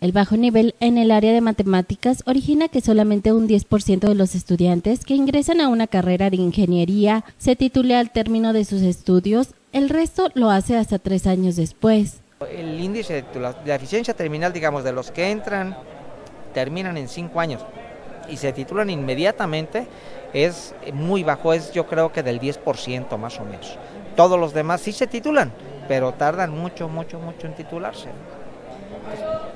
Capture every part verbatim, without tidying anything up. El bajo nivel en el área de matemáticas origina que solamente un diez por ciento de los estudiantes que ingresan a una carrera de ingeniería se titule al término de sus estudios, el resto lo hace hasta tres años después. El índice de eficiencia terminal, digamos, de los que entran, terminan en cinco años y se titulan inmediatamente, es muy bajo, es yo creo que del diez por ciento más o menos. Todos los demás sí se titulan, pero tardan mucho, mucho, mucho en titularse.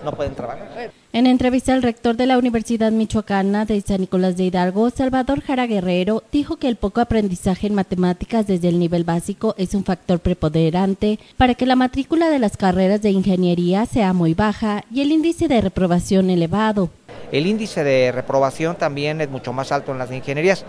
No pueden trabajar. En entrevista al rector de la Universidad Michoacana de San Nicolás de Hidalgo, Salvador Jara Guerrero, dijo que el poco aprendizaje en matemáticas desde el nivel básico es un factor preponderante para que la matrícula de las carreras de ingeniería sea muy baja y el índice de reprobación elevado. El índice de reprobación también es mucho más alto en las ingenierías,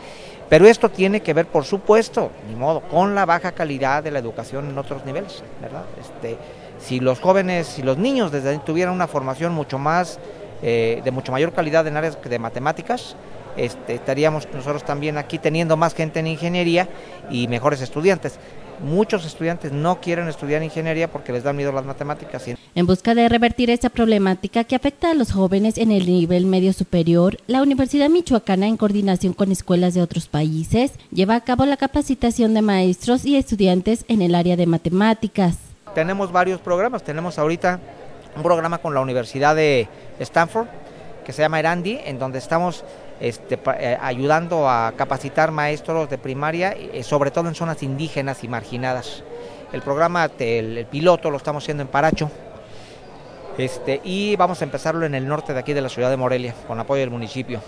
pero esto tiene que ver, por supuesto, ni modo, con la baja calidad de la educación en otros niveles, ¿verdad? Este, Si los jóvenes, si los niños desde tuvieran una formación mucho más, eh, de mucho mayor calidad en áreas de matemáticas, este, estaríamos nosotros también aquí teniendo más gente en ingeniería y mejores estudiantes. Muchos estudiantes no quieren estudiar ingeniería porque les dan miedo las matemáticas. En busca de revertir esta problemática que afecta a los jóvenes en el nivel medio superior, la Universidad Michoacana, en coordinación con escuelas de otros países, lleva a cabo la capacitación de maestros y estudiantes en el área de matemáticas. Tenemos varios programas, tenemos ahorita un programa con la Universidad de Stanford que se llama ERANDI, en donde estamos este, ayudando a capacitar maestros de primaria, sobre todo en zonas indígenas y marginadas. El programa, el, el piloto lo estamos haciendo en Paracho este, y vamos a empezarlo en el norte de aquí de la ciudad de Morelia, con apoyo del municipio.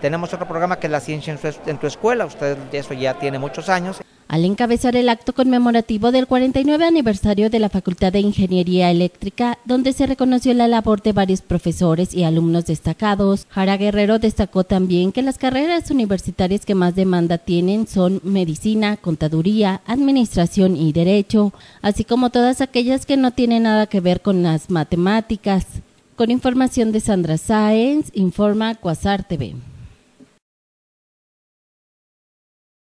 Tenemos otro programa que es la ciencia en, su, en tu escuela, usted eso ya tiene muchos años. Al encabezar el acto conmemorativo del cuarenta y nueve aniversario de la Facultad de Ingeniería Eléctrica, donde se reconoció la labor de varios profesores y alumnos destacados, Jara Guerrero destacó también que las carreras universitarias que más demanda tienen son Medicina, Contaduría, Administración y Derecho, así como todas aquellas que no tienen nada que ver con las matemáticas. Con información de Sandra Sáenz, informa Cuasar T V.